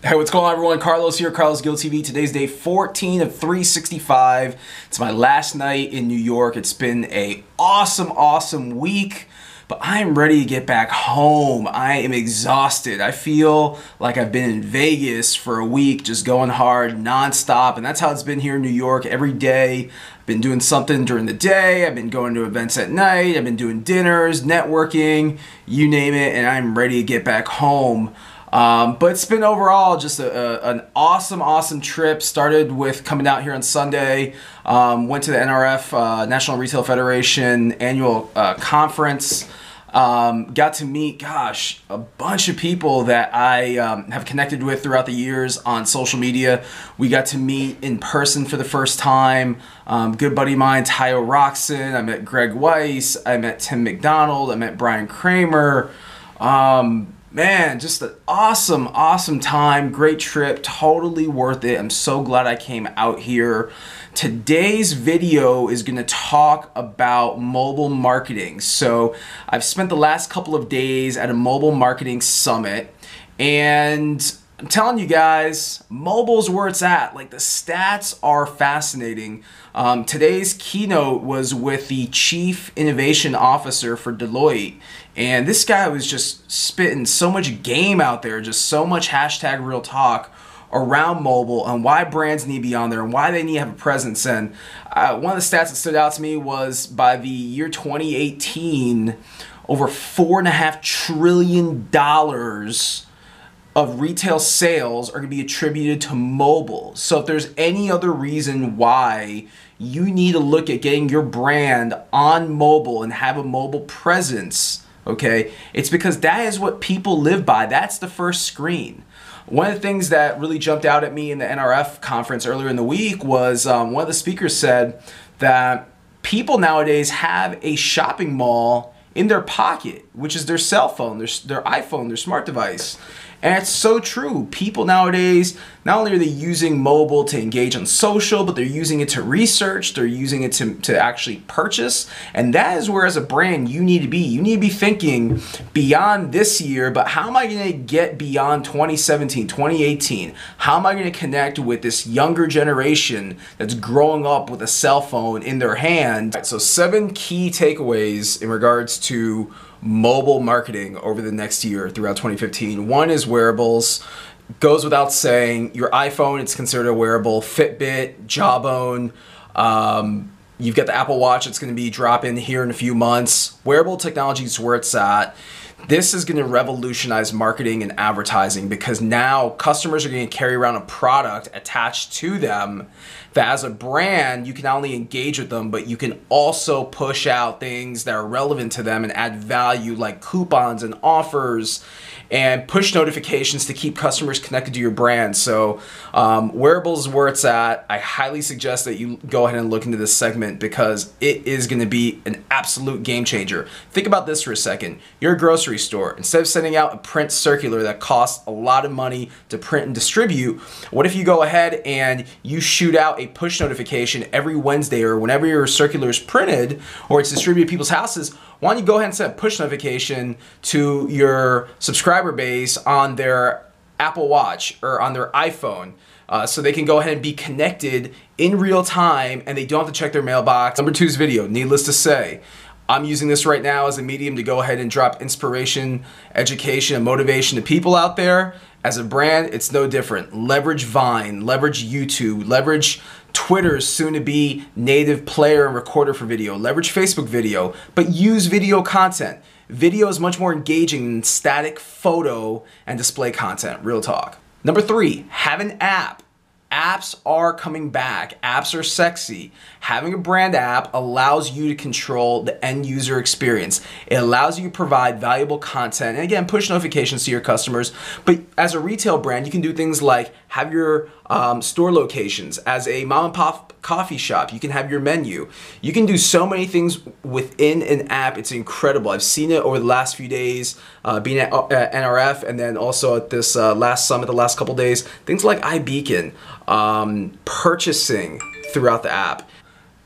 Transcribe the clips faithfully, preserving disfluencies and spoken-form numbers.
Hey, what's going on, everyone? Carlos here, Carlos Gil T V. Today's day fourteen of three sixty-five. It's my last night in New York. It's been an awesome, awesome week, but I am ready to get back home. I am exhausted. I feel like I've been in Vegas for a week, just going hard, nonstop, and that's how it's been here in New York every day. I've been doing something during the day. I've been going to events at night. I've been doing dinners, networking, you name it, and I'm ready to get back home. Um, but it's been overall just a, a, an awesome, awesome trip. Started with coming out here on Sunday, um, went to the N R F, uh, National Retail Federation annual uh, conference. Um, got to meet, gosh, a bunch of people that I um, have connected with throughout the years on social media. We got to meet in person for the first time. Um, good buddy of mine, Tyo Roxon. I met Greg Weiss. I met Tim McDonald. I met Brian Kramer. Um, Man, just an awesome, awesome time. Great trip. Totally worth it. I'm so glad I came out here. Today's video is going to talk about mobile marketing. So I've spent the last couple of days at a mobile marketing summit, and I'm telling you guys, mobile's where it's at. Like, the stats are fascinating. Um, today's keynote was with the Chief Innovation Officer for Deloitte. And this guy was just spitting so much game out there, just so much hashtag real talk around mobile and why brands need to be on there and why they need to have a presence. And uh, one of the stats that stood out to me was by the year twenty eighteen, over four and a half trillion dollars of retail sales are going to be attributed to mobile. So if there's any other reason why you need to look at getting your brand on mobile and have a mobile presence, okay, it's because that is what people live by. That's the first screen. One of the things that really jumped out at me in the N R F conference earlier in the week was um, one of the speakers said that people nowadays have a shopping mall in their pocket, which is their cell phone, their, their iPhone, their smart device. And it's so true. People nowadays, not only are they using mobile to engage on social, but they're using it to research, they're using it to, to actually purchase. And that is where, as a brand, you need to be. You need to be thinking beyond this year, but how am I going to get beyond twenty seventeen, twenty eighteen? How am I going to connect with this younger generation that's growing up with a cell phone in their hand? All right, so seven key takeaways in regards to mobile marketing over the next year throughout twenty fifteen. One is wearables. Goes without saying, your iPhone, it's considered a wearable. Fitbit, Jawbone, um, you've got the Apple Watch. It's going to be dropping here in a few months. Wearable technology is where it's at. This is going to revolutionize marketing and advertising, because now customers are going to carry around a product attached to them that, as a brand, you can not only engage with them, but you can also push out things that are relevant to them and add value, like coupons and offers and push notifications to keep customers connected to your brand. So um, wearables is where it's at. I highly suggest that you go ahead and look into this segment, because it is going to be an absolute game changer. Think about this for a second. You're a grocery store. Instead of sending out a print circular that costs a lot of money to print and distribute, what if you go ahead and you shoot out a push notification every Wednesday, or whenever your circular is printed or it's distributed to people's houses? Why don't you go ahead and send a push notification to your subscriber base on their Apple Watch or on their iPhone, uh, so they can go ahead and be connected in real time and they don't have to check their mailbox? Number two is video. Needless to say, I'm using this right now as a medium to go ahead and drop inspiration, education, and motivation to people out there. As a brand, it's no different. Leverage Vine, leverage YouTube, leverage Twitter's soon-to-be native player and recorder for video, leverage Facebook video, but use video content. Video is much more engaging than static photo and display content, real talk. Number three, have an app. Apps are coming back. Apps are sexy. Having a brand app allows you to control the end user experience. It allows you to provide valuable content and, again, push notifications to your customers. But as a retail brand, you can do things like have your um, store locations. As a mom and pop coffee shop, you can have your menu. You can do so many things within an app. It's incredible. I've seen it over the last few days, uh, being at uh, N R F, and then also at this uh, last summit, the last couple days. Things like iBeacon. Um, purchasing throughout the app.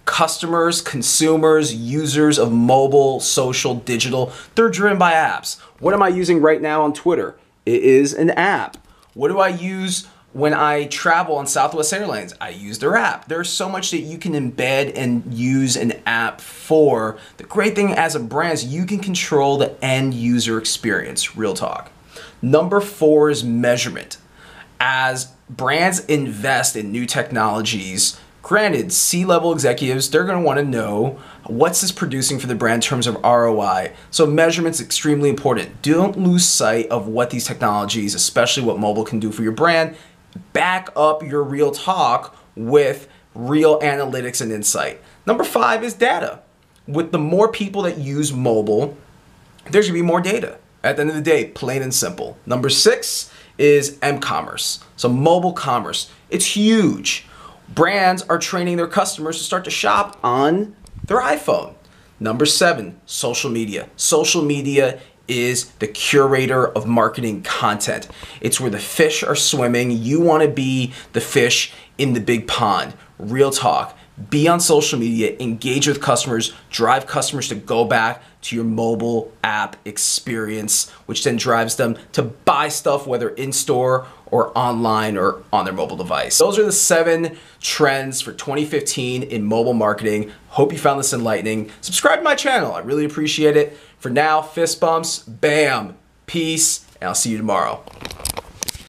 Customers, consumers, users of mobile, social, digital, they're driven by apps. What am I using right now on Twitter? It is an app. What do I use when I travel on Southwest Airlines? I use their app. There's so much that you can embed and use an app for. The great thing as a brand is you can control the end user experience, real talk. Number four is measurement. As brands invest in new technologies, granted, C-level executives, they're gonna wanna know what's this producing for the brand in terms of R O I. So measurement's extremely important. Don't lose sight of what these technologies, especially what mobile can do for your brand. Back up your real talk with real analytics and insight. Number five is data. With the more people that use mobile, there's gonna be more data. At the end of the day, plain and simple. Number six is m-commerce, so mobile commerce. It's huge. Brands are training their customers to start to shop on their iPhone. Number seven, social media. Social media is the curator of marketing content. It's where the fish are swimming. You want to be the fish in the big pond. Real talk. Be on social media, engage with customers, drive customers to go back to your mobile app experience, which then drives them to buy stuff, whether in-store or online or on their mobile device. Those are the seven trends for twenty fifteen in mobile marketing. Hope you found this enlightening. Subscribe to my channel. I really appreciate it. For now, fist bumps, bam, peace, and I'll see you tomorrow.